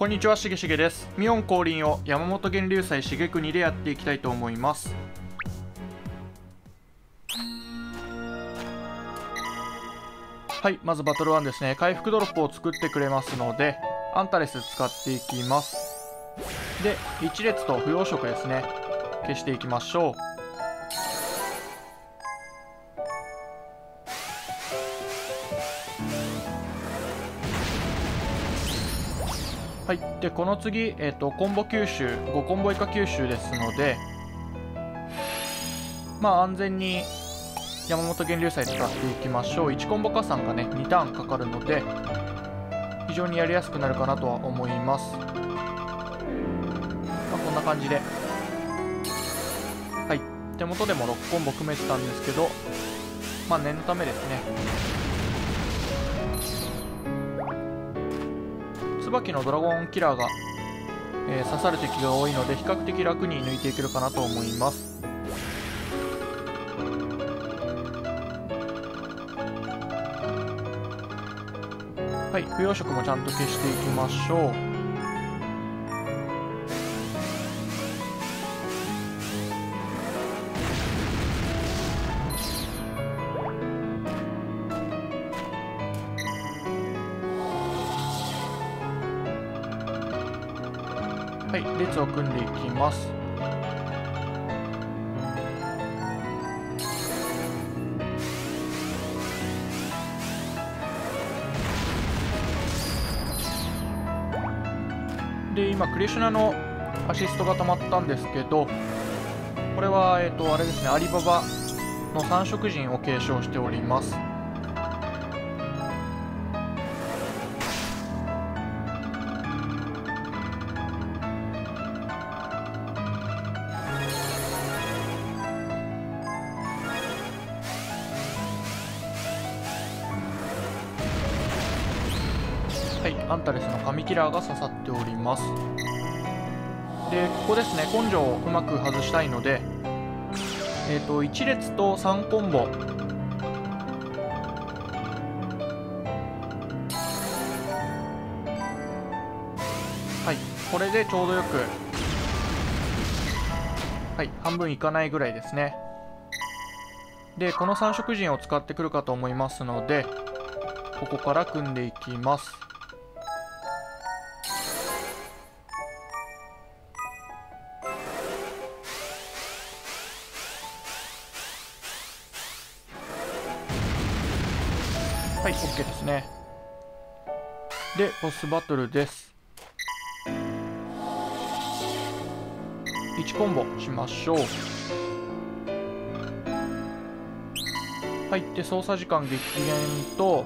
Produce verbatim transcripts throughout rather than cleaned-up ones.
こんにちは、しげしげです。ミオン降臨を山本源流祭茂国でやっていきたいと思います。はい、まずバトルワンですね。回復ドロップを作ってくれますのでアンタレス使っていきます。で、一列と不要色ですね、消していきましょう。はい、でこの次、えー、とコンボ吸収ごコンボ以下吸収ですので、まあ安全に山本源流祭使っていきましょう。いちコンボ加算がねにターンかかるので非常にやりやすくなるかなとは思います。まあ、こんな感じで、はい、手元でもろくコンボ組めてたんですけど、まあ念のためですね、椿のドラゴンキラーが、えー、刺さる敵が多いので比較的楽に抜いていけるかなと思います。はい、不要色もちゃんと消していきましょう。はい、列を組んでいきます。で、今クリシュナのアシストが止まったんですけど、これはえっとあれですね、アリババの三色人を継承しております。はい、アンタレスの神キラーが刺さっております。で、ここですね、根性をうまく外したいので、えーと、いち列とさんコンボはい、これでちょうどよく、はい、半分いかないぐらいですね。で、この三色陣を使ってくるかと思いますのでここから組んでいきます。はい、 OK ですね。で、ボスバトルです。いちコンボしましょう。はい、で操作時間激減と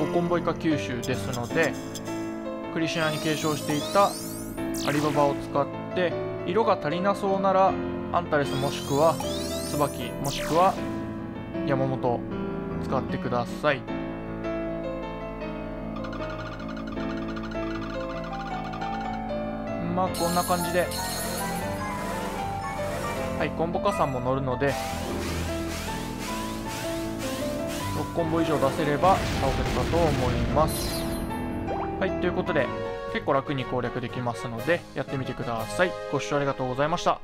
ごコンボ以下吸収ですので、クリシュナに継承していたアリババを使って、色が足りなそうならアンタレスもしくは椿もしくは山本使ってください。まあこんな感じで、はい、コンボ加算も乗るのでろくコンボ以上出せれば倒せるかと思います。はい、ということで結構楽に攻略できますのでやってみてください。ご視聴ありがとうございました。